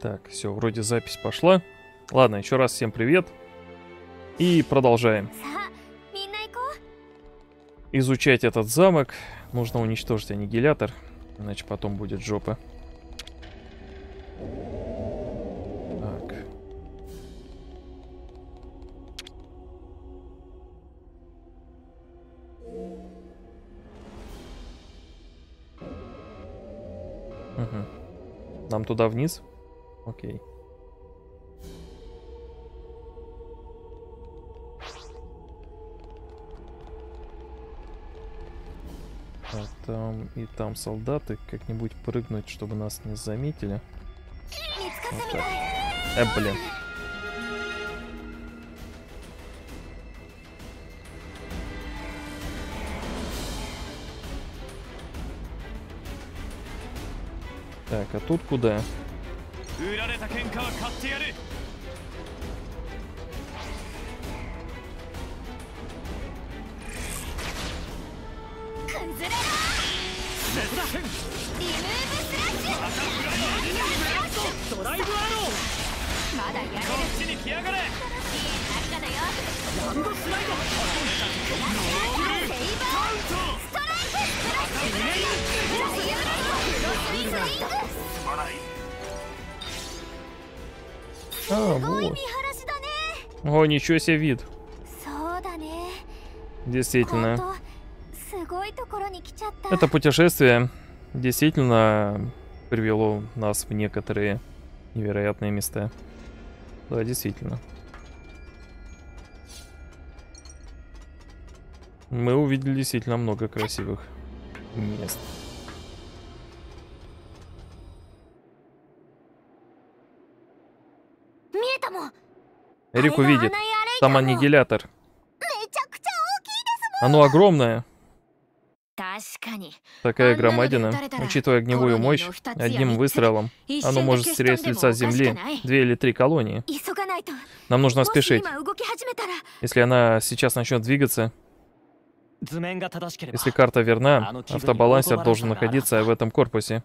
Так, все, вроде запись пошла. Ладно, еще раз всем привет. И продолжаем. Изучать этот замок. Нужно уничтожить аннигилятор, иначе потом будет жопа. Так. Угу. Нам туда вниз? Окей. Там и там солдаты, как-нибудь прыгнуть, чтобы нас не заметили. Вот так. Блин. Так, а тут куда? А, вот. О, ничего себе вид. Действительно. Это путешествие действительно привело нас в некоторые невероятные места. Да, действительно. Мы увидели действительно много красивых мест. Эрик увидит. Там аннигилятор. Оно огромное. Такая громадина, учитывая огневую мощь, одним выстрелом оно может стереть с лица земли 2 или 3 колонии. Нам нужно спешить. Если она сейчас начнет двигаться, если карта верна, автобалансер должен находиться в этом корпусе.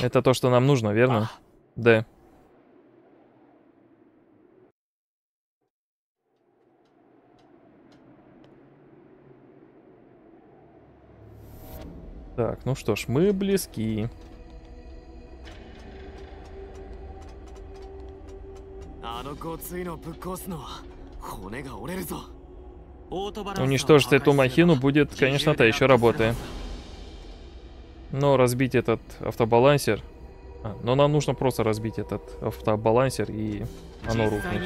Это то, что нам нужно, верно? Да. Так, ну что ж, мы близки. Уничтожить эту махину будет, конечно, та еще работа. Но разбить этот автобалансер... но нам нужно просто разбить этот автобалансер, и оно рухнет.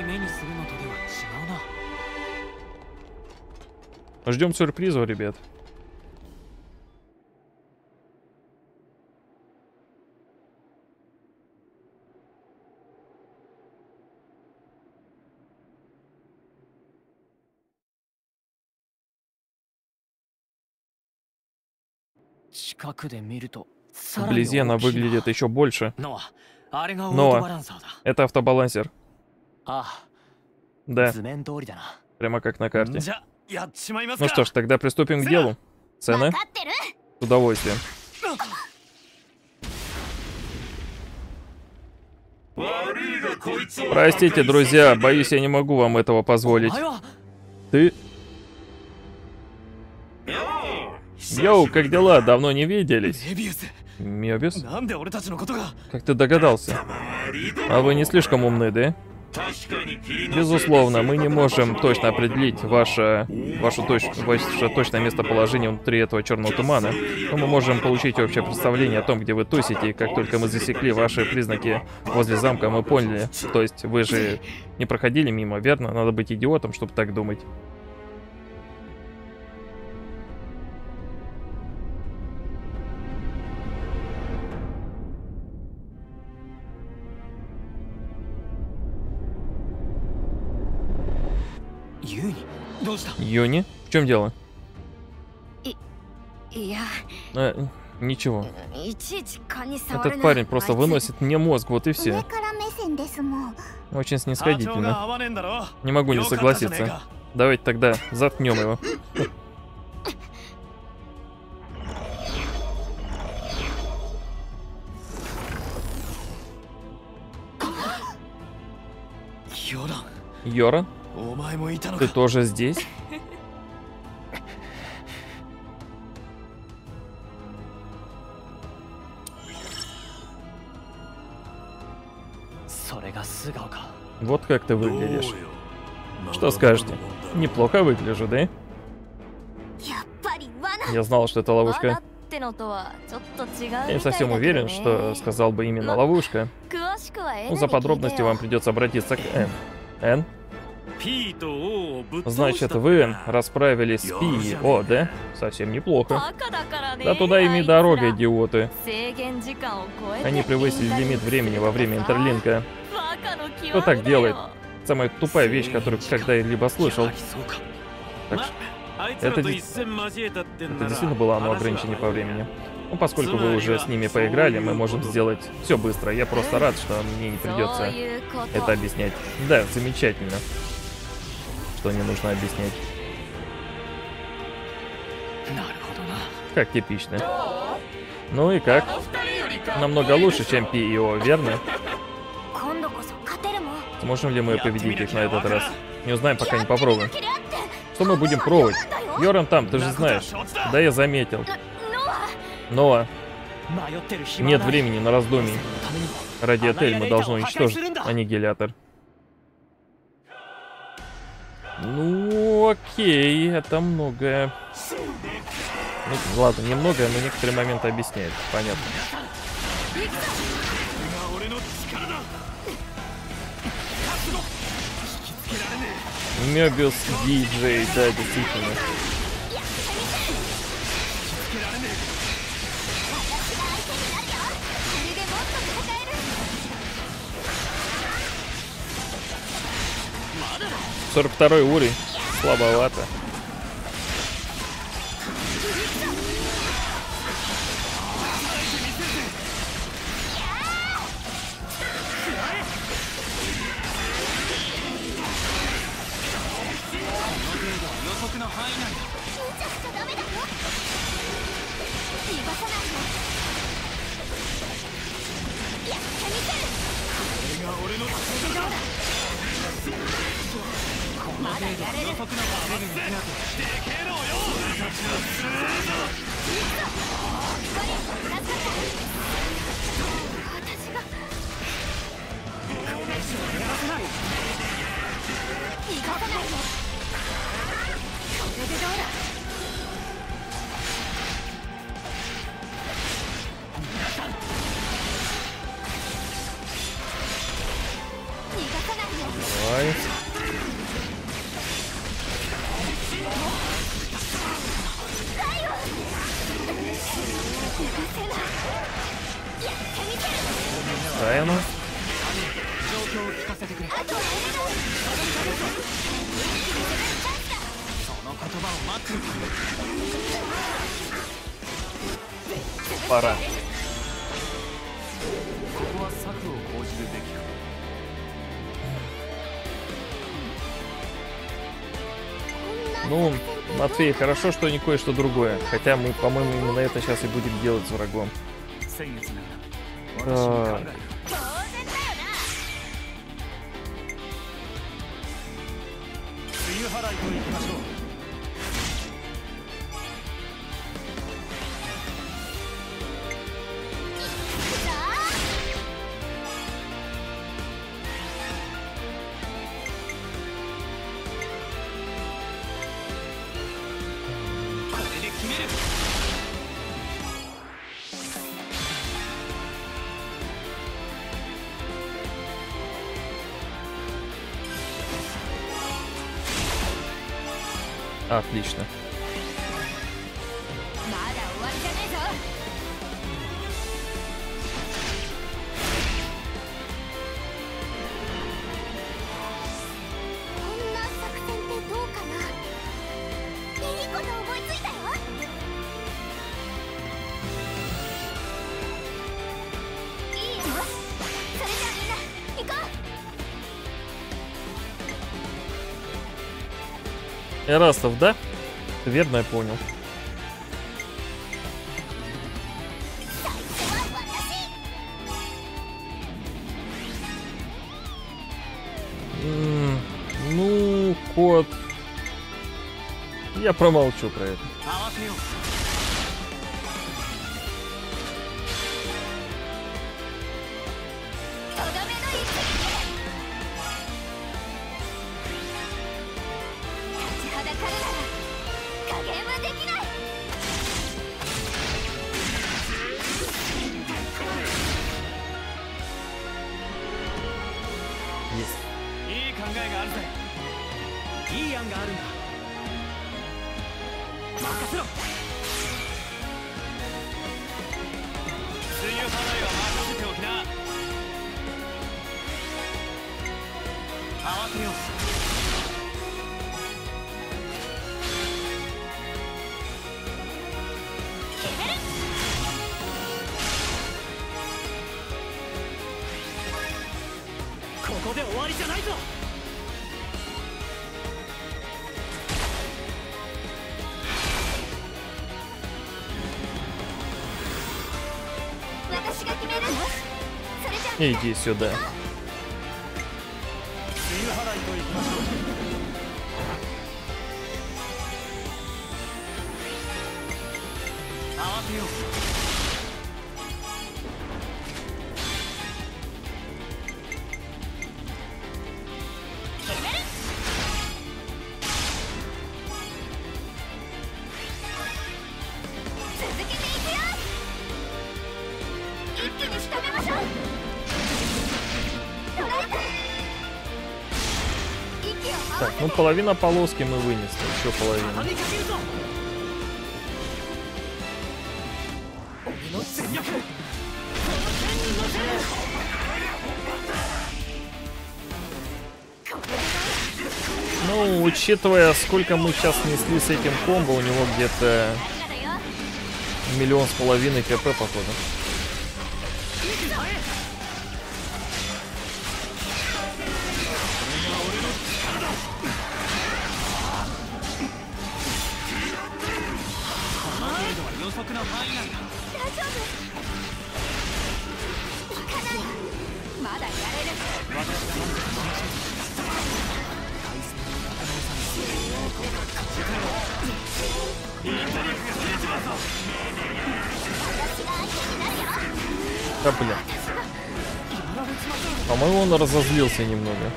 Ждем сюрприза, ребят. Вблизи она выглядит еще больше. Но это автобалансер. Да. Прямо как на карте. Ну что ж, тогда приступим к делу. Цена? С удовольствием. Простите, друзья, боюсь, я не могу вам этого позволить. Ты... Йоу, как дела? Давно не виделись. Мёбиус? Как ты догадался? А вы не слишком умны, да? Безусловно, мы не можем точно определить ваше точное местоположение внутри этого черного тумана. Но мы можем получить общее представление о том, где вы тусите, и как только мы засекли ваши признаки возле замка, мы поняли. То есть вы же не проходили мимо, верно? Надо быть идиотом, чтобы так думать. Йони? В чем дело? Ничего. Этот парень просто выносит мне мозг, вот и все. Очень снисходительно. Не могу не согласиться. Давайте тогда заткнем его. Йора, ты тоже здесь? Вот как ты выглядишь. Что скажете? Неплохо выгляжу, да? Я знал, что это ловушка. Я не совсем уверен, что сказал бы именно ловушка. Ну, за подробности вам придется обратиться к Н. Н? Значит, вы расправились с Пи. О, да? Совсем неплохо. Да туда ими дорога, идиоты. Они превысили лимит времени во время интерлинка. Кто так делает? Самая тупая вещь, которую когда-либо слышал. Так что... Это действительно было оно ограничение по времени. Ну, поскольку вы уже с ними поиграли, мы можем сделать все быстро. Я просто рад, что мне не придется это объяснять. Да, замечательно, что не нужно объяснять. Как типично. Ну и как? Намного лучше, чем Пи-Ио, верно? Сможем ли мы победить их на этот раз? Не узнаем, пока не попробуем. Что мы будем пробовать? Йоран там, ты же знаешь. Да, я заметил. Но нет времени на раздумий. Ради Эль мы должны уничтожить аннигилятор. Ну, окей, это многое. Ну, ладно, немного, но некоторые моменты объясняет. Понятно. Мёбиус диджей, да, действительно. Сорок 42-й уровень, слабовато. Давай. Правильно. Пора. Ну, Матвей, хорошо, что не кое-что другое. Хотя мы, по-моему, именно это сейчас и будем делать с врагом. Так. Отлично. Эрастов, да? Верно я понял. ход. Я промолчу про это. Иди сюда. Ну, половина полоски мы вынесли, еще половина. Ну, учитывая, сколько мы сейчас несли с этим комбо, у него где-то 1,5 миллиона кп, походу. Да, бля. По-моему, он разозлился немного.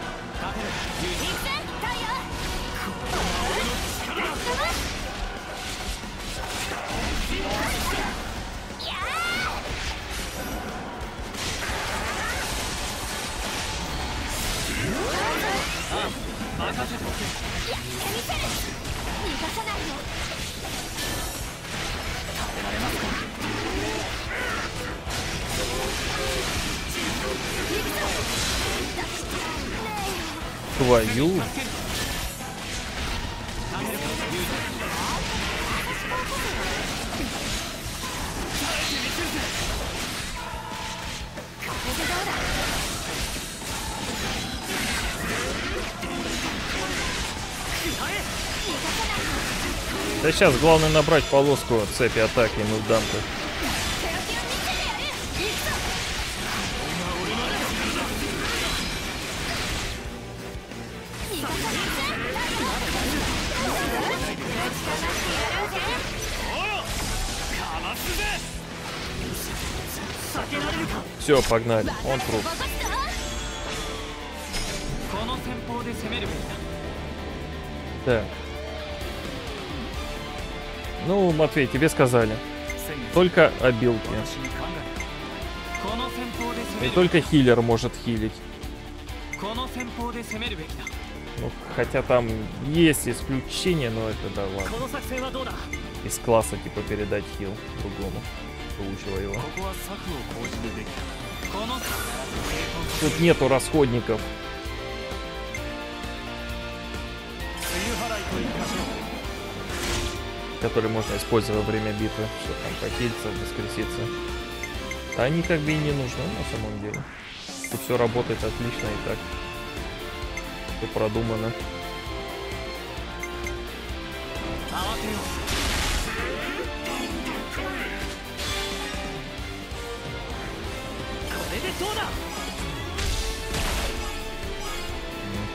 Твою. Да сейчас главное набрать полоску цепи атаки, мы в дамку. Все, погнали, он труп. Так. Ну, Матвей, тебе сказали. Только обилки. И только хилер может хилить. Ну, хотя там есть исключение, но это да ладно. Из класса типа передать хил другому. Получила его. Тут нету расходников. Которые можно использовать во время битвы, чтобы там похилиться, воскреситься. А они как бы и не нужны на самом деле. Тут все работает отлично и так. Все продумано.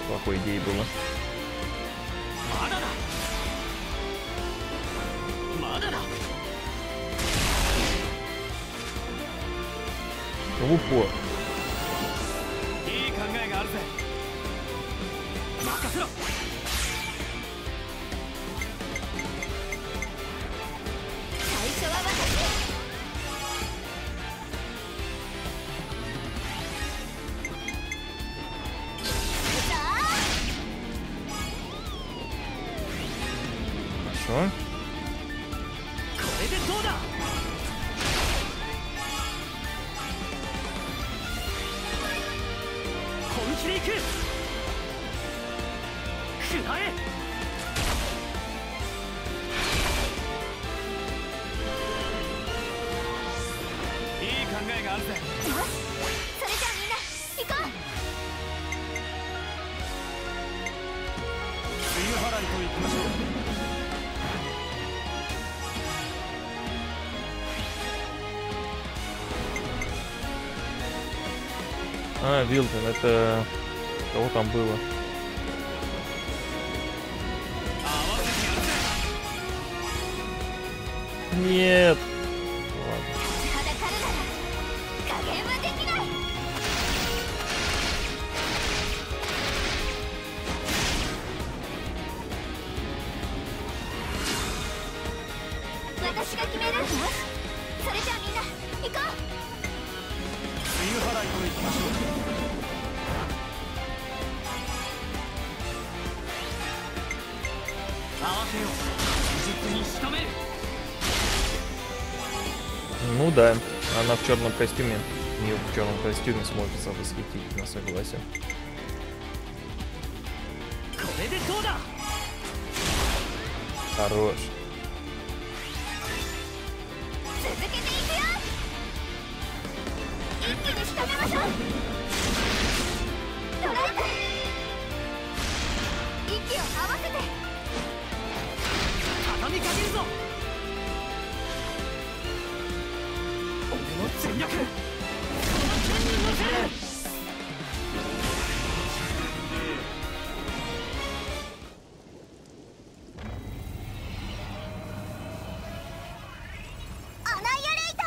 Плохой идеей было. В упор. Хорошо. А, Вилтон, это... Кого там было? Нет! Ну да, она в черном костюме. Ее в черном костюме смотрится восхитительно, согласен. Хорош.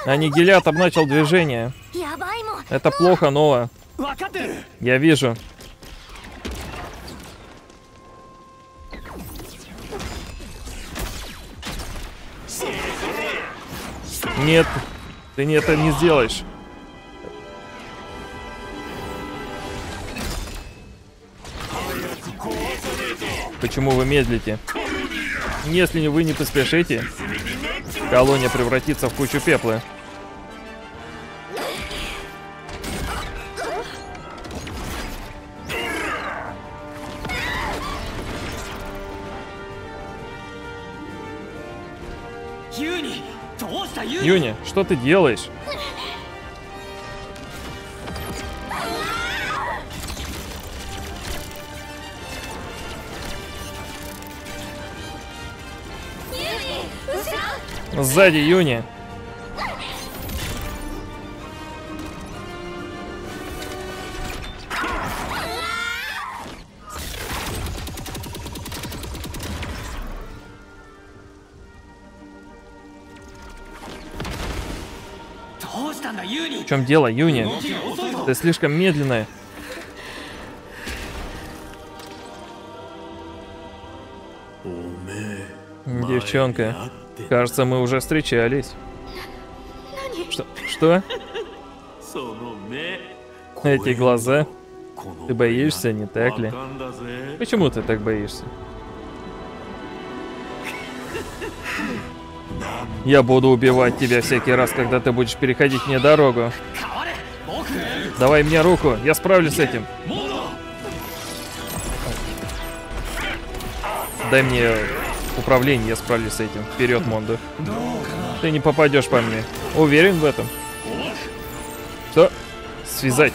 Аннигилятор начал движение. Это плохо, Ноа. Я вижу. Нет, ты это не сделаешь. Почему вы медлите? Если вы не поспешите, колония превратится в кучу пепла. Йони, что ты делаешь? Сзади, Йони. В чем дело, Йони? Ты слишком медленная. Девчонка, кажется, мы уже встречались. Что? Эти глаза. Ты боишься, не так ли? Почему ты так боишься? Я буду убивать тебя всякий раз, когда ты будешь переходить мне дорогу. Давай мне руку, я справлюсь с этим. Дай мне управление, я справлюсь с этим. Вперед, Мондо. Ты не попадешь по мне. Уверен в этом? Что? Связать.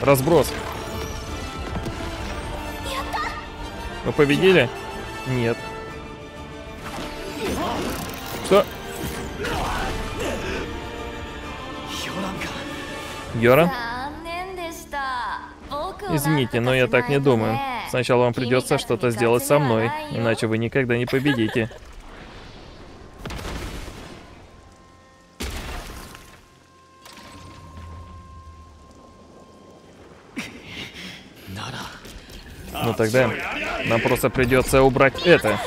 Разброс. Мы победили? Нет. Что? Йора? Извините, но я так не думаю. Сначала вам придется что-то сделать со мной, иначе вы никогда не победите. Но тогда нам просто придется убрать это.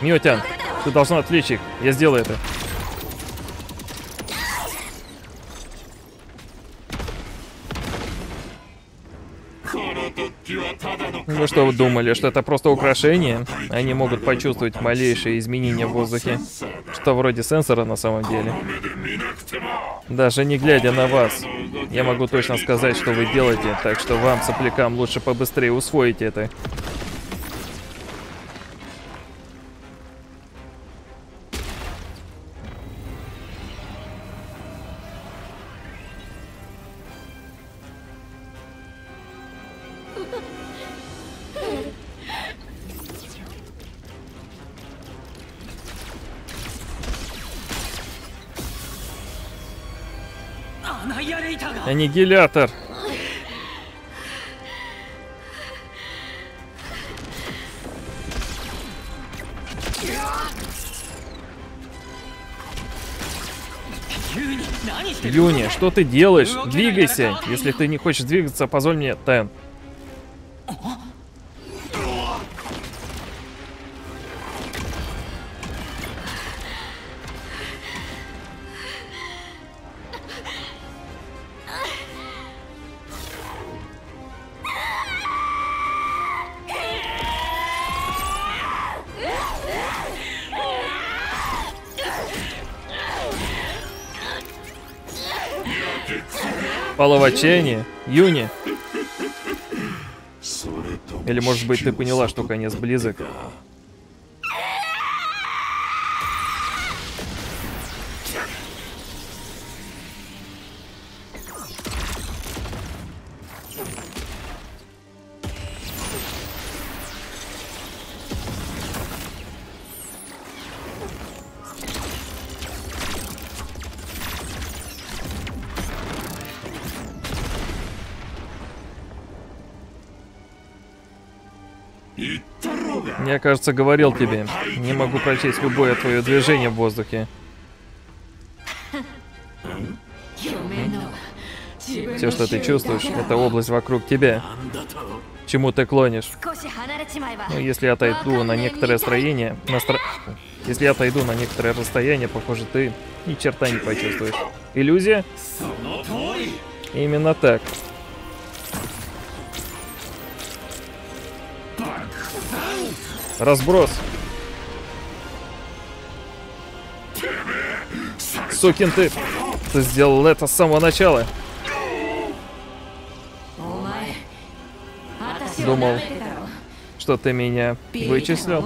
Мютян, ты должен отличить. Я сделаю это. Вы что, вы думали, что это просто украшение? Они могут почувствовать малейшие изменения в воздухе. Что вроде сенсора на самом деле. Даже не глядя на вас, я могу точно сказать, что вы делаете, так что вам, соплякам, лучше побыстрее усвоить это. Аннигилятор. Юни, что ты делаешь? Двигайся. Если ты не хочешь двигаться, позволь мне, Тэн. Половочение? Юни? Или, может быть, ты поняла, что конец близок? Я, кажется, говорил тебе, не могу прочесть любое твое движение в воздухе. Все, что ты чувствуешь, это область вокруг тебя. К чему ты клонишь? Ну, если я отойду на некоторое строение, если я отойду на некоторое расстояние, похоже, ты ни черта не почувствуешь. Иллюзия? Именно так. Разброс. Сукин ты. Ты сделал это с самого начала. Думал, что ты меня вычислил.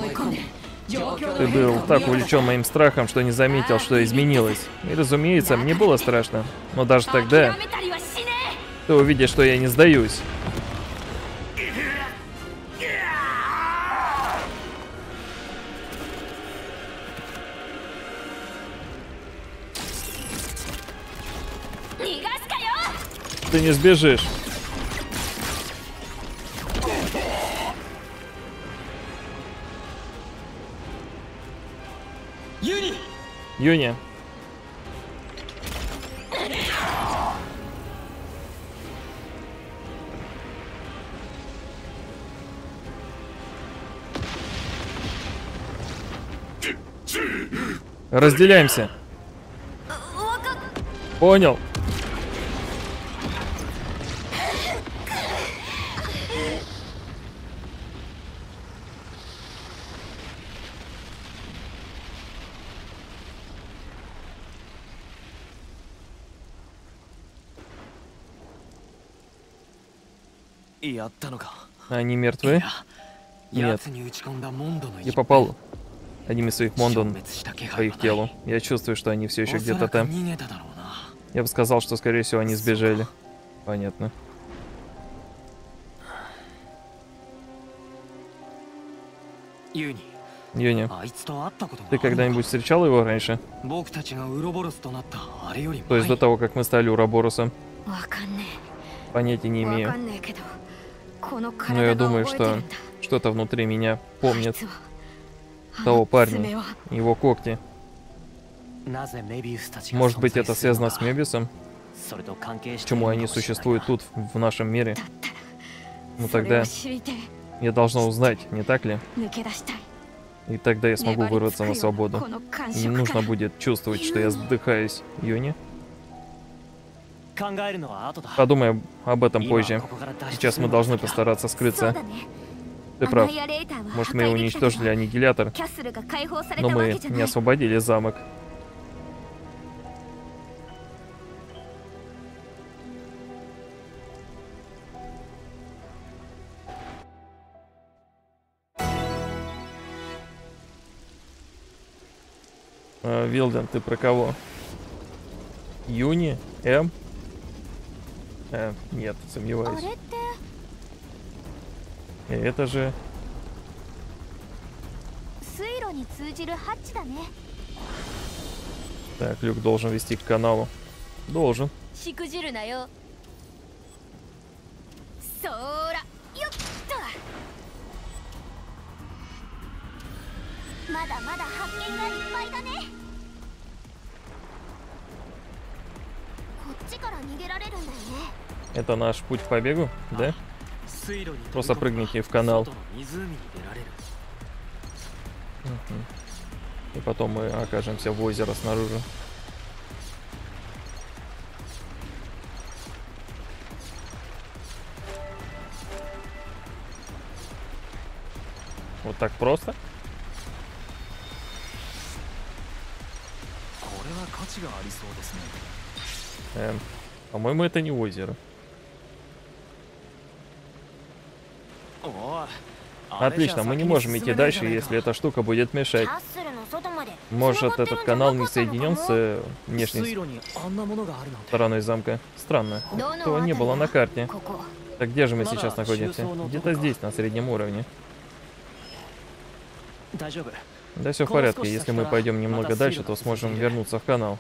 Ты был так увлечен моим страхом, что не заметил, что изменилось. И, разумеется, мне было страшно. Но даже тогда ты увидишь, что я не сдаюсь. Ты не сбежишь. Юни. Разделяемся. Понял. Они мертвы? Нет. Я попал одним из своих Мондо по их телу. Я чувствую, что они все еще где-то там. Я бы сказал, что, скорее всего, они сбежали. Понятно. Юни, ты когда-нибудь встречал его раньше? То есть до того, как мы стали Уроборосом? Понятия не имею. Но я думаю, что что-то внутри меня помнит того парня, его когти. Может быть, это связано с Мёбиусом? Почему они существуют тут, в нашем мире? Ну тогда я должна узнать, не так ли? И тогда я смогу вырваться на свободу. И не нужно будет чувствовать, что я задыхаюсь. Йони? Подумай об этом позже. Сейчас мы должны постараться скрыться. Ты прав. Может, мы уничтожили аннигилятор, но мы не освободили замок. Вилден, ты про кого? Юни? М? Нет, сомневаюсь. Это же... Так, люк должен вести к каналу. Должен. Это наш путь к побегу, да? Просто прыгните в канал. И потом мы окажемся в озере снаружи. Вот так просто? По-моему, это не озеро. Отлично, мы не можем идти дальше, если эта штука будет мешать. Может, этот канал не соединен с внешней стороной замка? Странно, этого не было на карте. Так где же мы сейчас находимся? Где-то здесь, на среднем уровне. Да, все в порядке. Если мы пойдем немного дальше, то сможем вернуться в канал.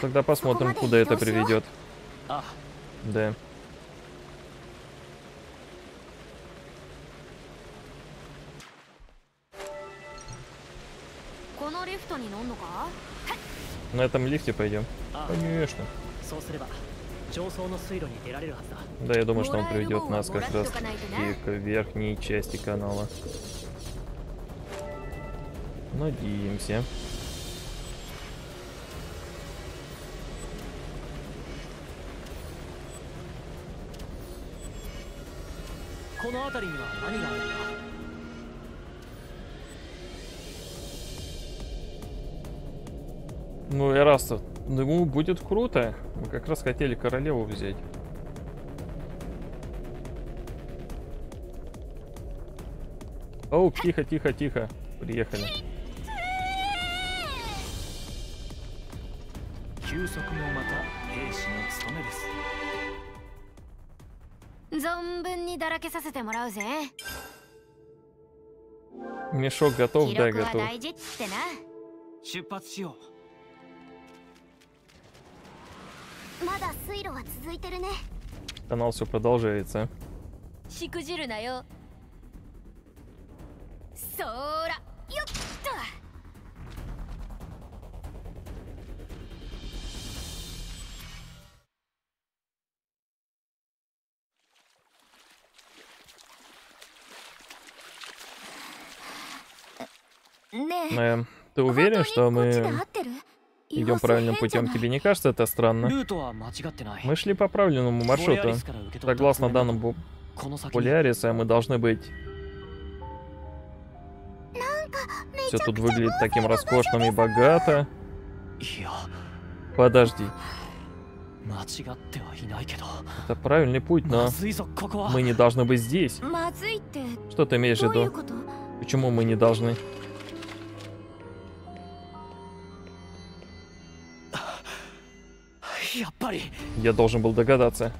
Тогда посмотрим, куда это приведет. Да. На этом лифте пойдем? Конечно. Да, я думаю, что он приведет нас как раз к верхней части канала. Надеемся. Ну и раз, ну будет круто. Мы как раз хотели королеву взять. Оу, тихо, тихо, тихо. Приехали. Мешок готов, да, готов. Канал все продолжается. Ты уверен, что мы идем правильным путем? Тебе не кажется это странно? Мы шли по правильному маршруту. Согласно данным Полиариса, мы должны быть... Все тут выглядит таким роскошным и богато. Подожди. Это правильный путь, но мы не должны быть здесь. Что ты имеешь в виду? Почему мы не должны? Я должен был догадаться.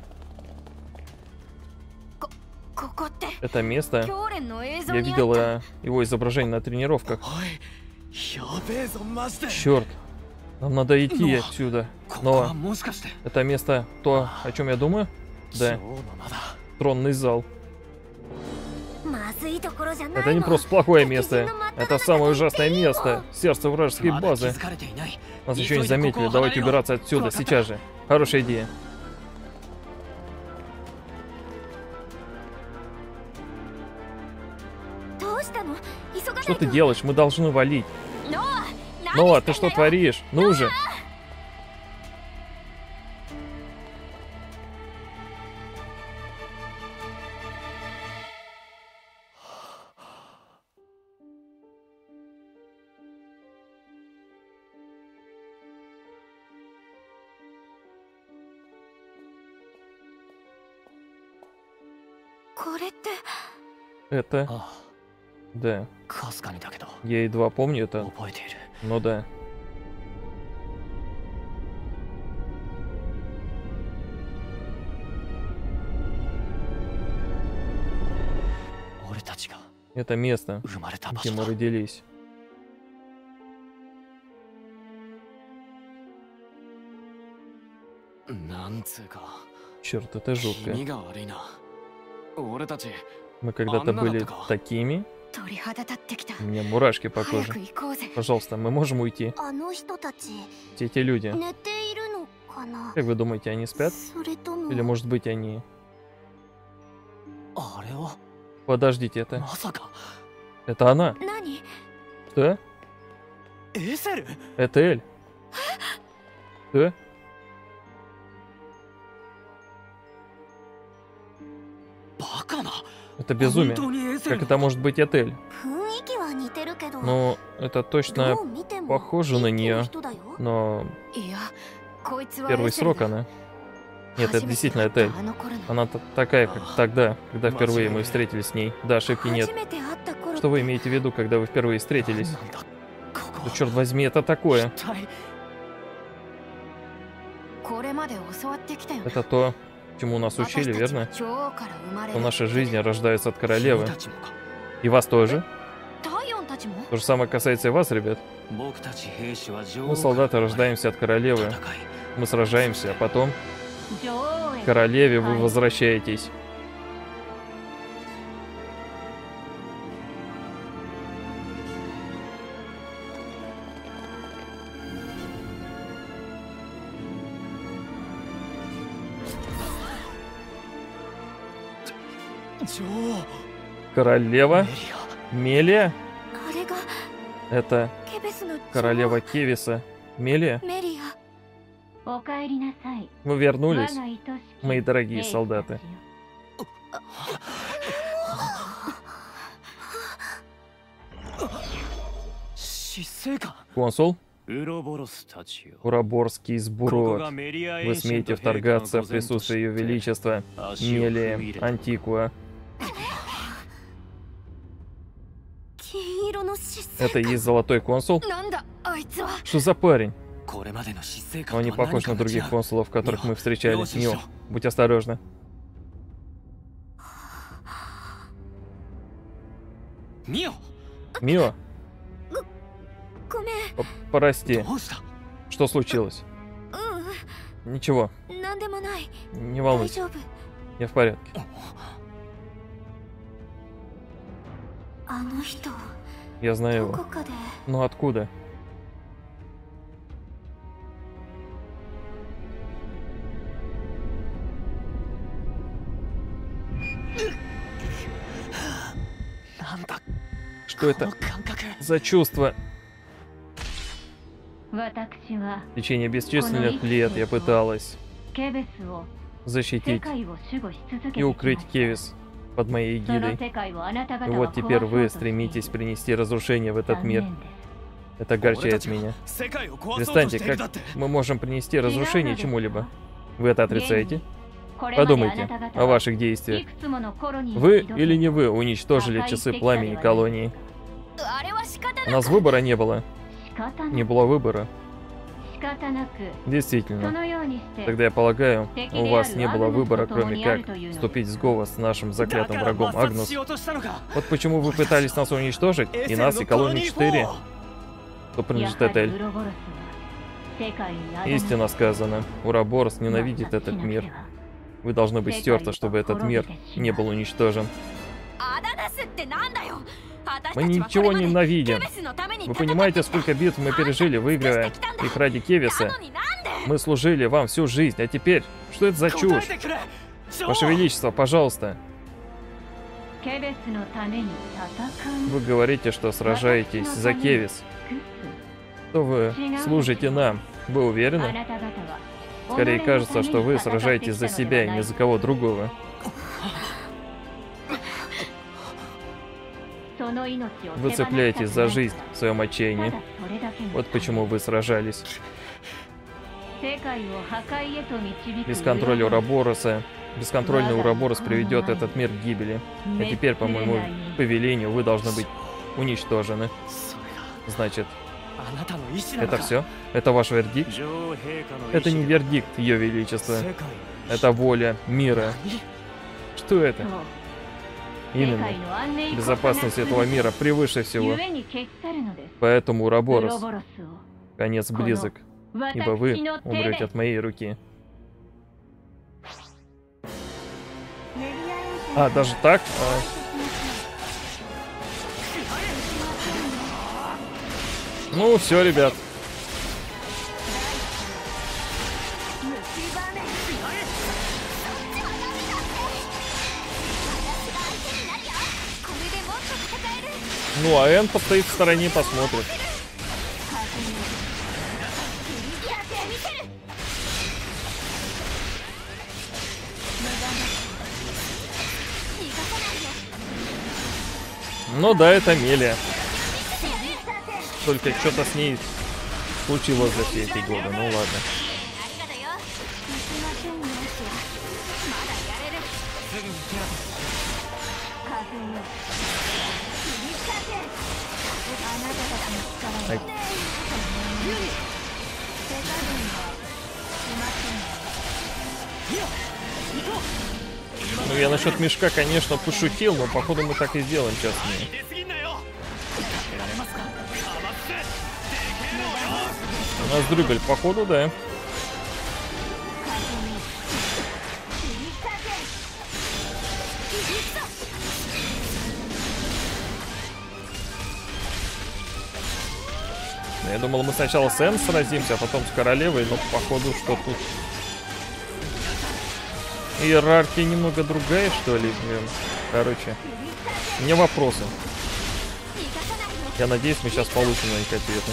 Это место... Я видела его изображение на тренировках. Черт, нам надо идти отсюда. Но это место то, о чем я думаю? Да. Тронный зал. Это не просто плохое место. Это самое ужасное место. Сердце вражеской базы. Нас еще не заметили. Давайте убираться отсюда сейчас же. Хорошая идея. Что ты делаешь? Мы должны валить. Ноа, ты что творишь? Ну же! Это... Да. Я едва помню это. Ну да. Это место, где мы родились. Черт, это жутко. Мы когда-то были такими. У меня мурашки по коже. Пожалуйста, мы можем уйти. Эти люди. Как вы думаете, они спят? Или, может быть, они... Подождите, это... Это она? Что? Это Эль. Что? Это безумие. Как это может быть отель? Ну, это точно похоже на нее. Но... Первый срок она. Нет, это действительно отель. Она такая, как тогда, когда впервые мы встретились с ней. Да, ошибки нет. Что вы имеете в виду, когда вы впервые встретились? Да черт возьми, это такое. Это то... Чему нас учили, верно? В нашей жизни рождаются от королевы. И вас тоже. То же самое касается и вас, ребят. Мы, солдаты, рождаемся от королевы. Мы сражаемся, а потом... К королеве вы возвращаетесь. Королева? Мелия? Это королева Кевеса. Мелия? Мы вернулись, мои дорогие солдаты. Консул? Уроборский сброд. Вы смеете вторгаться в присутствие Ее Величества, Мелия Антикуа. Это и есть золотой консул? Что за парень? Он не похож на других консулов, которых мы встречали. Ню, будь осторожна. Мио? Прости. Что случилось? Ничего. Не волнуйся. Я в порядке. Я знаю его. Но откуда? Что это за чувство? В течение бесчисленных лет я пыталась защитить и укрыть Кевес под моей эгидой. И вот теперь вы стремитесь принести разрушение в этот мир. Это огорчает меня. Перестаньте, как мы можем принести разрушение чему-либо? Вы это отрицаете? Подумайте о ваших действиях. Вы или не вы уничтожили часы пламени колонии? У нас выбора не было. Не было выбора. Действительно. Тогда, я полагаю, у вас не было выбора, кроме как вступить в сговор с нашим заклятым врагом Агнус. Вот почему вы пытались нас уничтожить, и нас, и колонию 4, кто принадлежит Эль. Истинно сказано, Уроборос ненавидит этот мир. Вы должны быть стерты, чтобы этот мир не был уничтожен. Мы ничего не ненавидим. Вы понимаете, сколько битв мы пережили, выигрывая их ради Кевеса? Мы служили вам всю жизнь, а теперь... Что это за чушь? Ваше Величество, пожалуйста. Вы говорите, что сражаетесь за Кевес. Что вы служите нам? Вы уверены? Скорее кажется, что вы сражаетесь за себя и не за кого другого. Вы цепляетесь за жизнь в своем отчаянии. Вот почему вы сражались. Без контроля Уробороса. Бесконтрольный Уроборос приведет этот мир к гибели. А теперь, по моему повелению, вы должны быть уничтожены. Значит, это все? Это ваш вердикт? Это не вердикт, Ее Величество. Это воля мира. Что это? Именно. Безопасность этого мира превыше всего. Поэтому Уроборос, конец близок, ибо вы умрете от моей руки. А, даже так? Ну, все, ребят. Ну, а Эн постоит в стороне, посмотрит. Ну да, это Мелия. Только что-то с ней случилось за все эти годы. Ну ладно. Ай. Ну, я насчет мешка, конечно, пошутил, но, походу, мы так и сделаем сейчас. У нас дрюгаль, походу, да. Я думал, мы сначала с Энн сразимся, а потом с королевой, но, походу, что тут... Иерархия немного другая, что ли? Короче, у меня вопросы. Я надеюсь, мы сейчас получим на них ответы.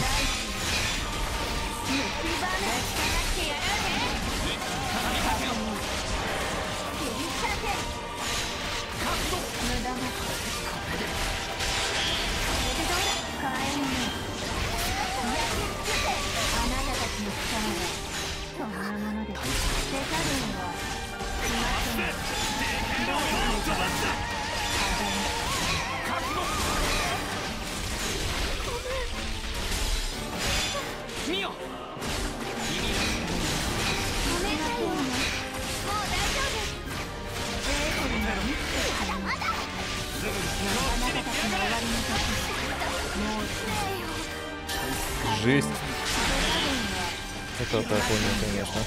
Жесть. Это такое, конечно.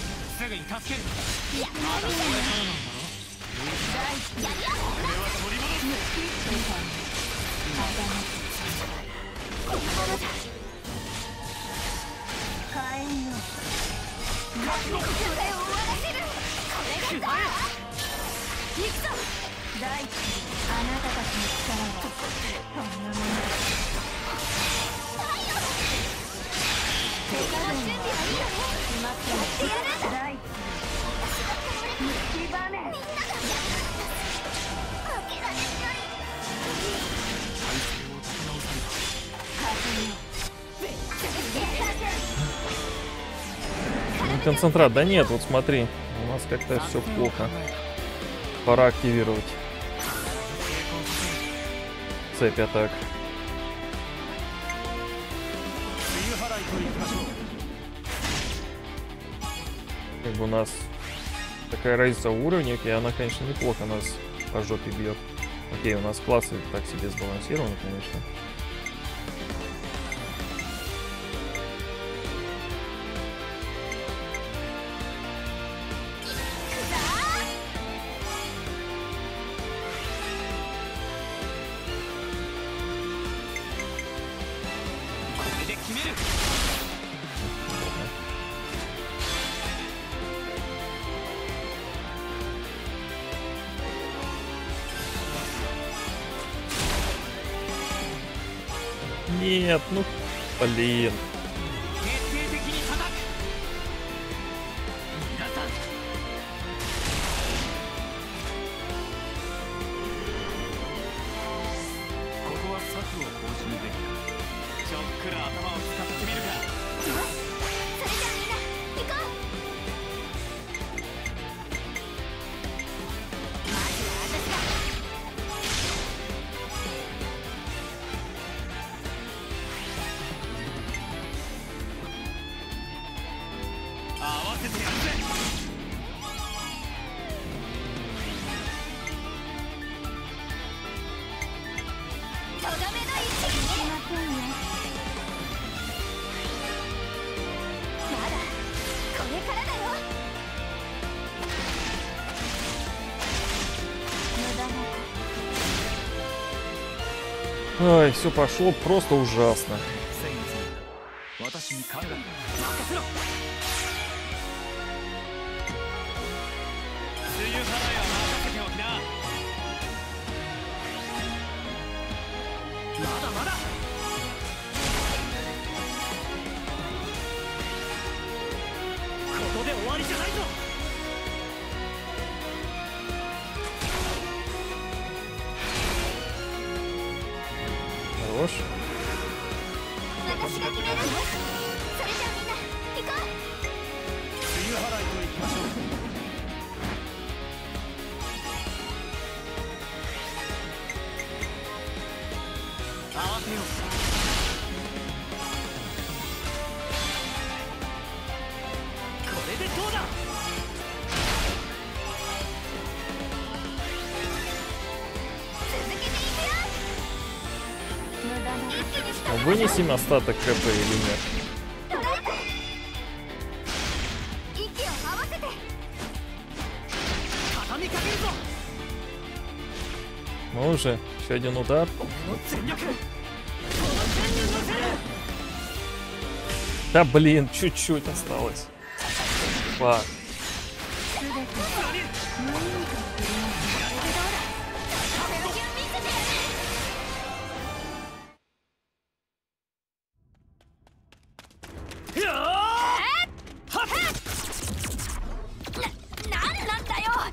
Концентрат, да нет, вот смотри, у нас как-то все плохо. Пора активировать цепь атак. Как бы у нас такая разница в уровнях, и она, конечно, неплохо нас по жопе бьет. Окей, у нас классы так себе сбалансированы, конечно. Нет, ну блин. Ой, все пошло просто ужасно. Вынесем остаток КП или нет? Ну уже, еще один удар. Да блин, чуть-чуть осталось. Фак.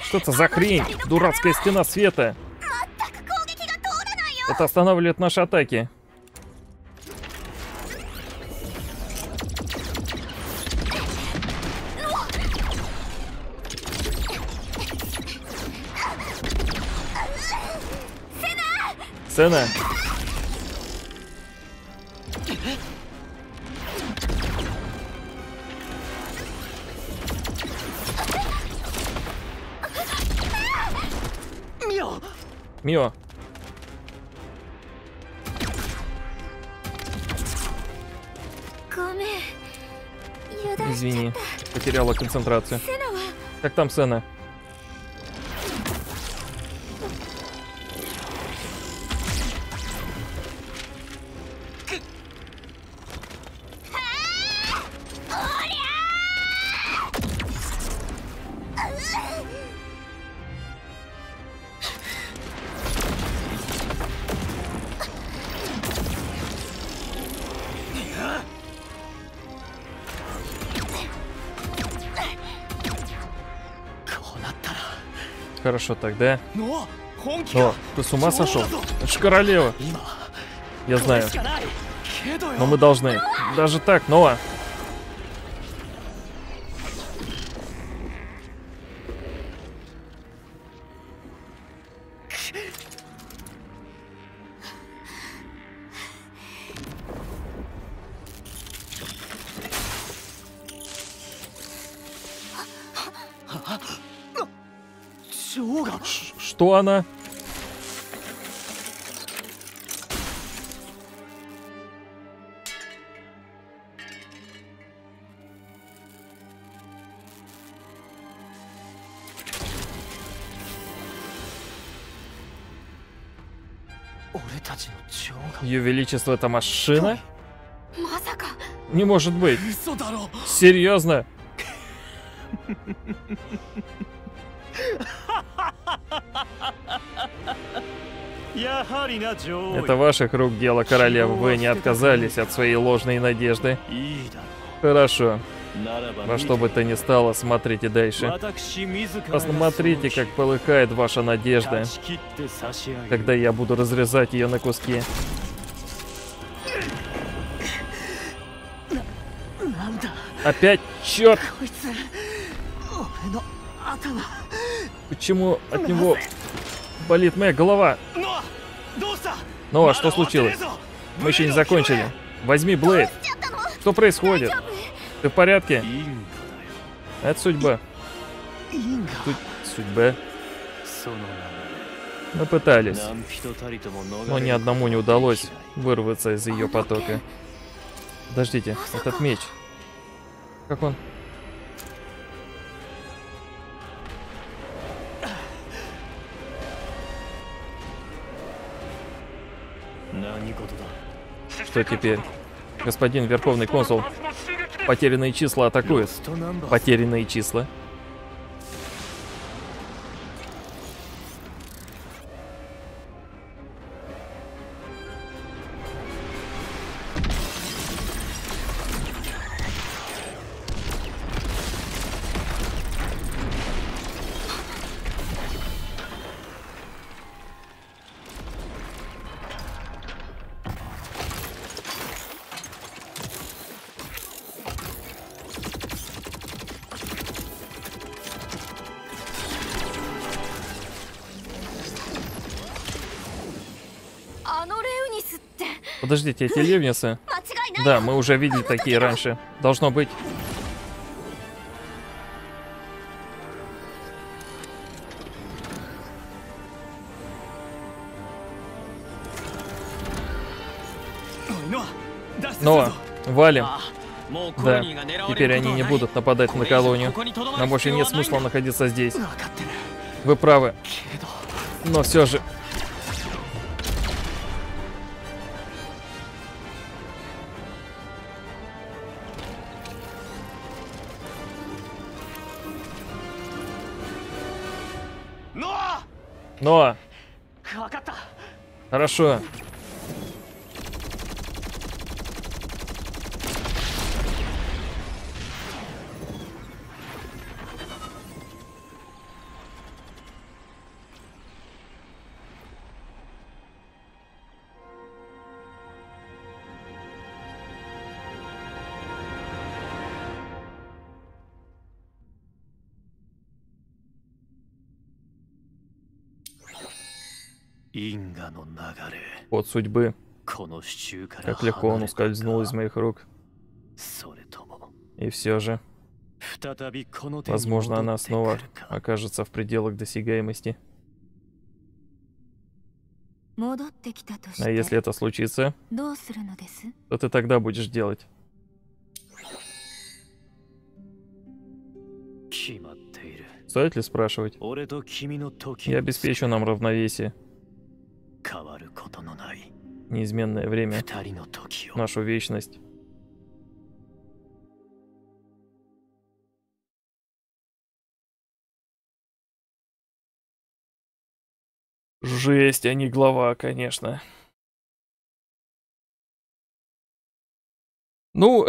Что это за хрень? Дурацкая стена света. Это останавливает наши атаки. Сцена. Мио. Извини, потеряла концентрацию. Как там Сена? Хорошо, тогда. О, ты с ума сошел? Это же королева. Я знаю. Но мы должны. Даже так, Ноа. Что она? Ее величество, это машина? Не может быть. Серьезно? Это ваших рук дело, королева. Вы не отказались от своей ложной надежды. Хорошо. Во что бы то ни стало, смотрите дальше. Посмотрите, как полыхает ваша надежда, когда я буду разрезать ее на куски. Опять? Черт! Почему от него болит моя голова? Ну, а что случилось? Мы еще не закончили. Возьми Блейд. Что происходит? Ты в порядке? Это судьба. Судьба. Мы пытались, но ни одному не удалось вырваться из ее потока. Подождите, этот меч. Как он? Что теперь? Господин Верховный Консул, потерянные числа атакуют. Потерянные числа. Подождите, эти ливницы? Да, мы уже видели такие раньше. Должно быть. Но, валим. Да, теперь они не будут нападать на колонию. Нам больше нет смысла находиться здесь. Вы правы. Но все же... Но! Хорошо. От судьбы. Как легко он ускользнул из моих рук. И все же. Возможно, она снова окажется в пределах досягаемости. А если это случится, то ты тогда будешь делать? Стоит ли спрашивать? Я обеспечу нам равновесие. Неизменное время, нашу вечность. Жесть, а не глава, конечно. Ну,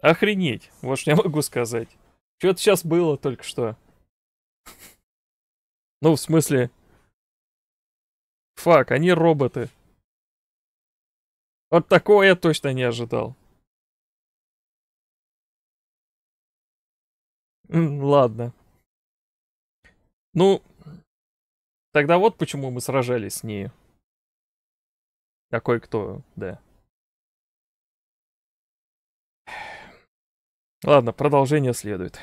охренеть, вот что я могу сказать. Что-то сейчас было только что. Ну, в смысле... Фак, они роботы. Вот такое я точно не ожидал. Ладно. Ну, тогда вот почему мы сражались с нею. Такой кто, да. Ладно, продолжение следует.